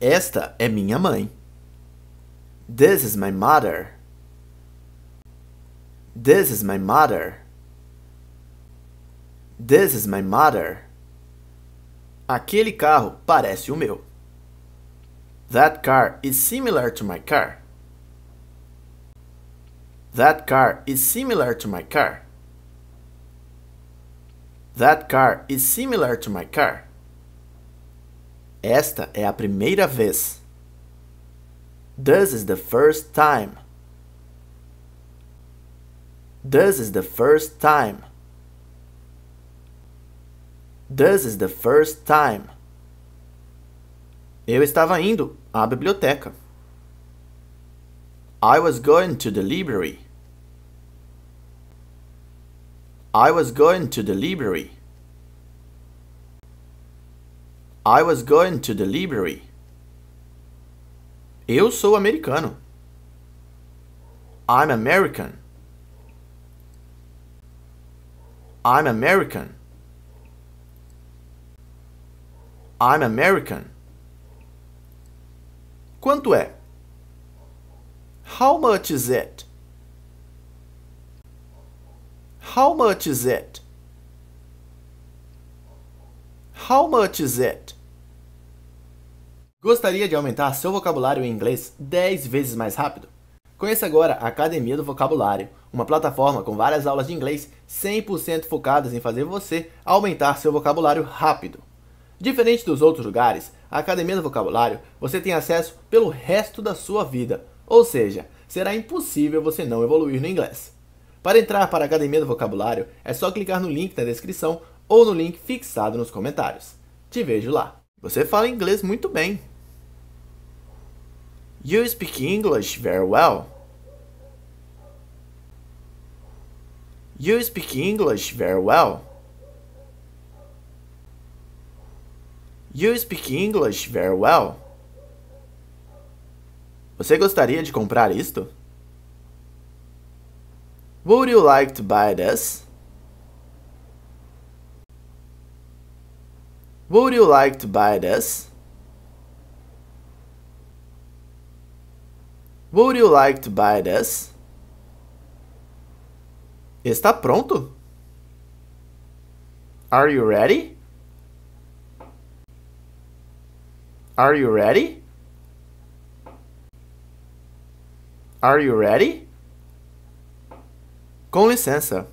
Esta é minha mãe. This is my mother. This is my mother. This is my mother. Aquele carro parece o meu. That car is similar to my car. That car is similar to my car. That car is similar to my car. Esta é a primeira vez. This is the first time. This is the first time. This is the first time. Eu estava indo à biblioteca. I was going to the library. I was going to the library. I was going to the library. Eu sou americano. I'm American. I'm American. I'm American. Quanto é? How much is it? How much is it? How much is it? Gostaria de aumentar seu vocabulário em inglês 10 vezes mais rápido? Conheça agora a Academia do Vocabulário, uma plataforma com várias aulas de inglês 100% focadas em fazer você aumentar seu vocabulário rápido. Diferente dos outros lugares, a Academia do Vocabulário você tem acesso pelo resto da sua vida, ou seja, será impossível você não evoluir no inglês. Para entrar para a Academia do Vocabulário, é só clicar no link na descrição ou no link fixado nos comentários. Te vejo lá. Você fala inglês muito bem. You speak English very well. You speak English very well. You speak English very well. Você gostaria de comprar isto? Would you like to buy this? Would you like to buy this? Would you like to buy this? Está pronto? Are you ready? Are you ready? Are you ready? Com licença.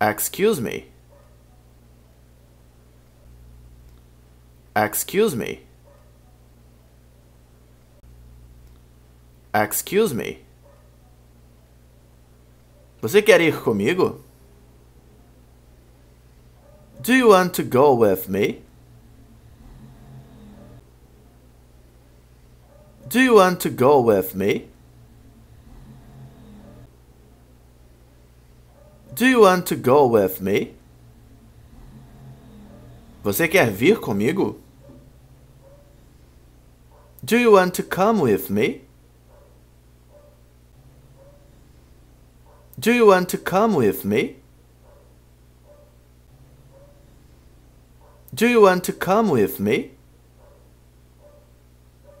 Excuse me. Excuse me. Excuse me. Você quer ir comigo? Do you want to go with me? Do you want to go with me? Do you want to go with me? Você quer vir comigo? Do you want to come with me? Do you want to come with me? Do you want to come with me?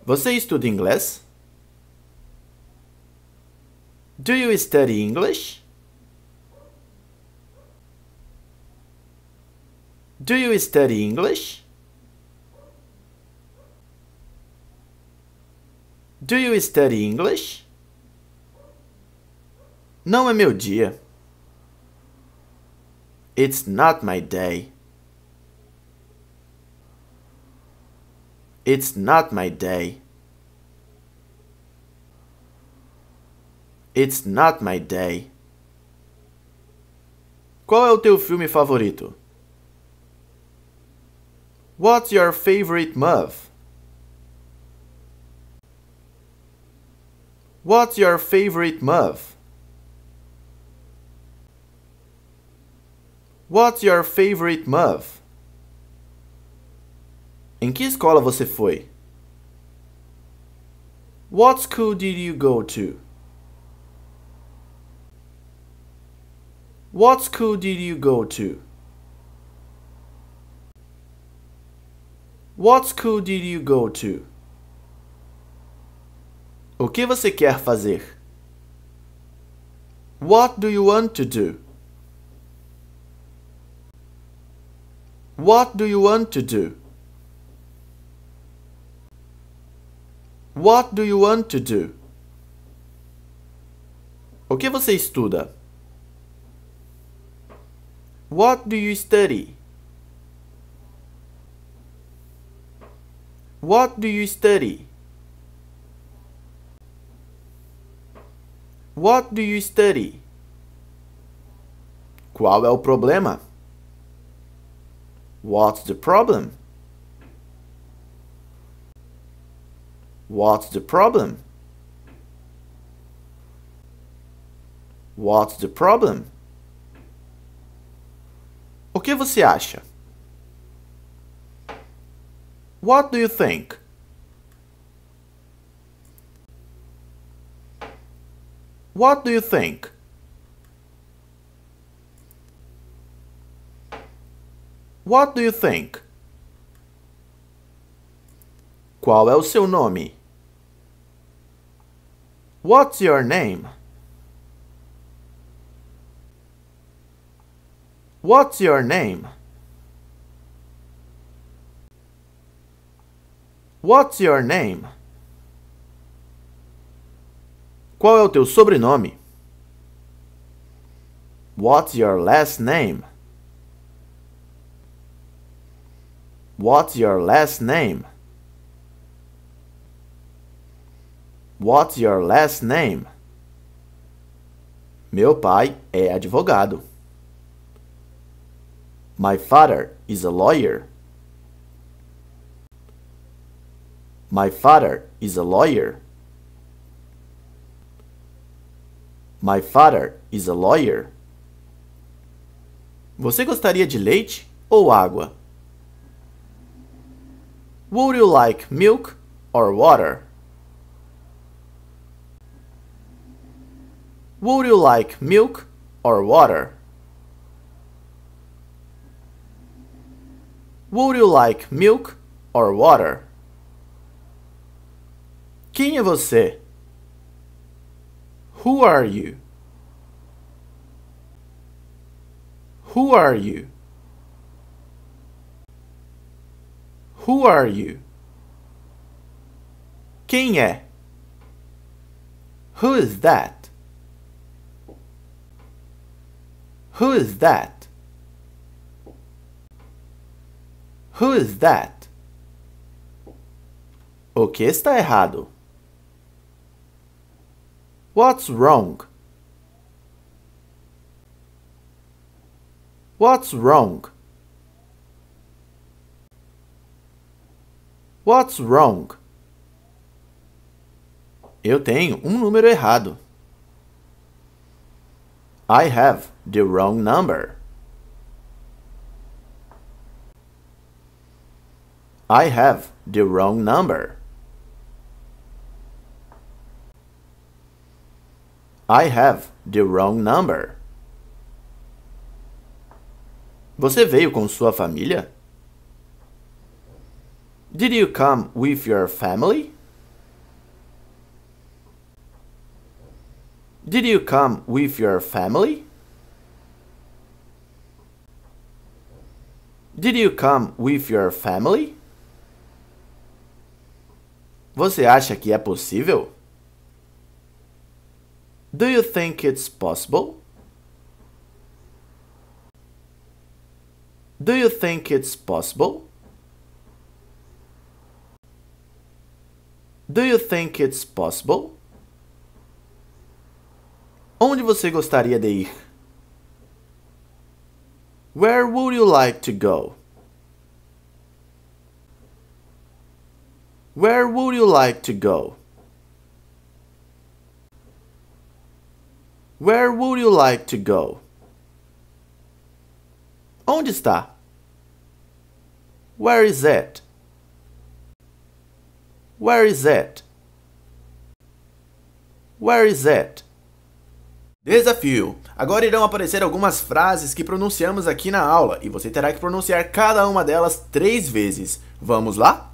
Você estuda inglês? Do you study English? Do you study English? Do you study English? Não é meu dia. It's not my day. It's not my day. It's not my day. Qual é o teu filme favorito? What's your favorite movie? What's your favorite movie? What's your favorite movie? Em que escola você foi? What school did you go to? What school did you go to? What school did you go to? O que você quer fazer? What do you want to do? What do you want to do? What do you want to do? O que você estuda? What do you study? What do you study? What do you study? Qual é o problema? What's the problem? What's the problem? What's the problem? O que você acha? What do you think? What do you think? What do you think? Qual é o seu nome? What's your name? What's your name? What's your name? Qual é o teu sobrenome? What's your last name? What's your last name? What's your last name? Meu pai é advogado. My father is a lawyer. My father is a lawyer. My father is a lawyer. Você gostaria de leite ou água? Would you like milk or water? Would you like milk or water? Would you like milk or water? Quem é você? Who are you? Who are you? Who are you? Quem é? Who is that? Who is that? Who is that? O que está errado? What's wrong? What's wrong? What's wrong? Eu tenho um número errado. I have the wrong number. I have the wrong number. I have the wrong number. Você veio com sua família? Did you come with your family? Did you come with your family? Did you come with your family? Você acha que é possível? Do you think it's possible? Do you think it's possible? Do you think it's possible? Onde você gostaria de ir? Where would you like to go? Where would you like to go? Where would you like to go? Onde está? Where is it? Where is it? Where is it? Desafio! Agora irão aparecer algumas frases que pronunciamos aqui na aula e você terá que pronunciar cada uma delas 3 vezes. Vamos lá?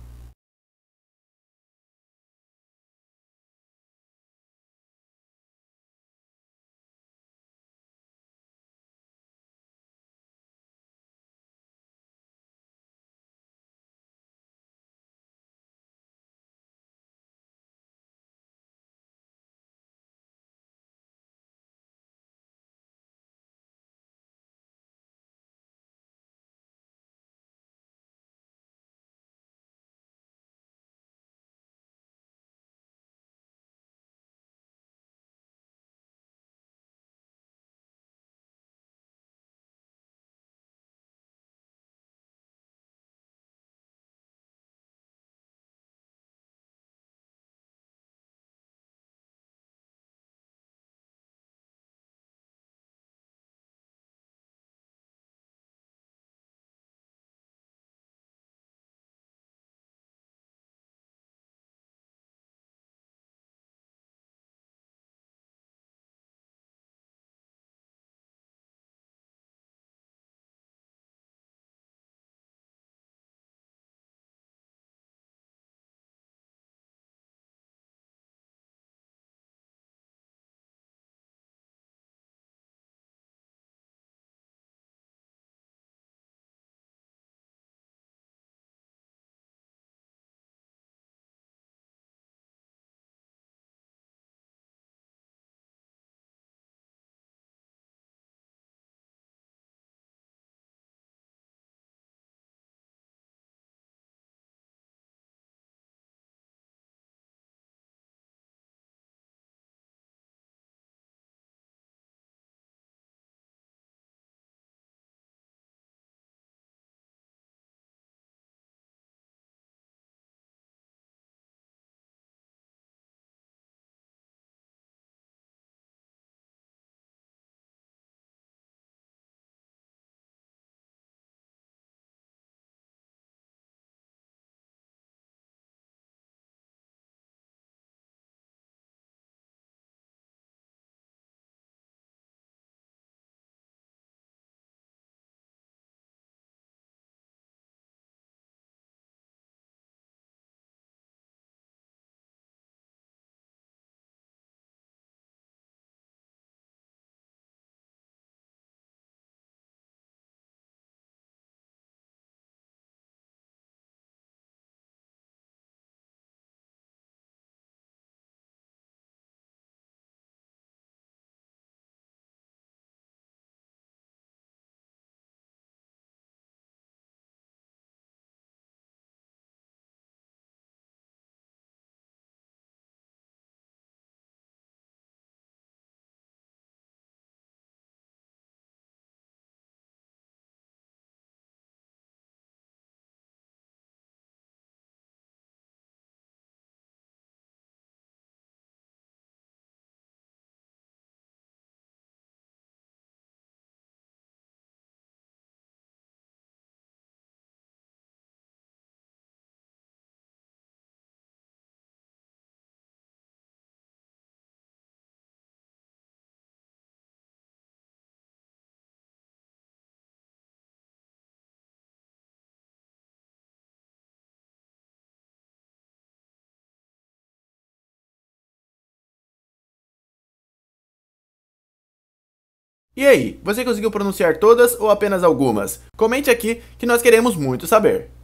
E aí, você conseguiu pronunciar todas ou apenas algumas? Comente aqui que nós queremos muito saber.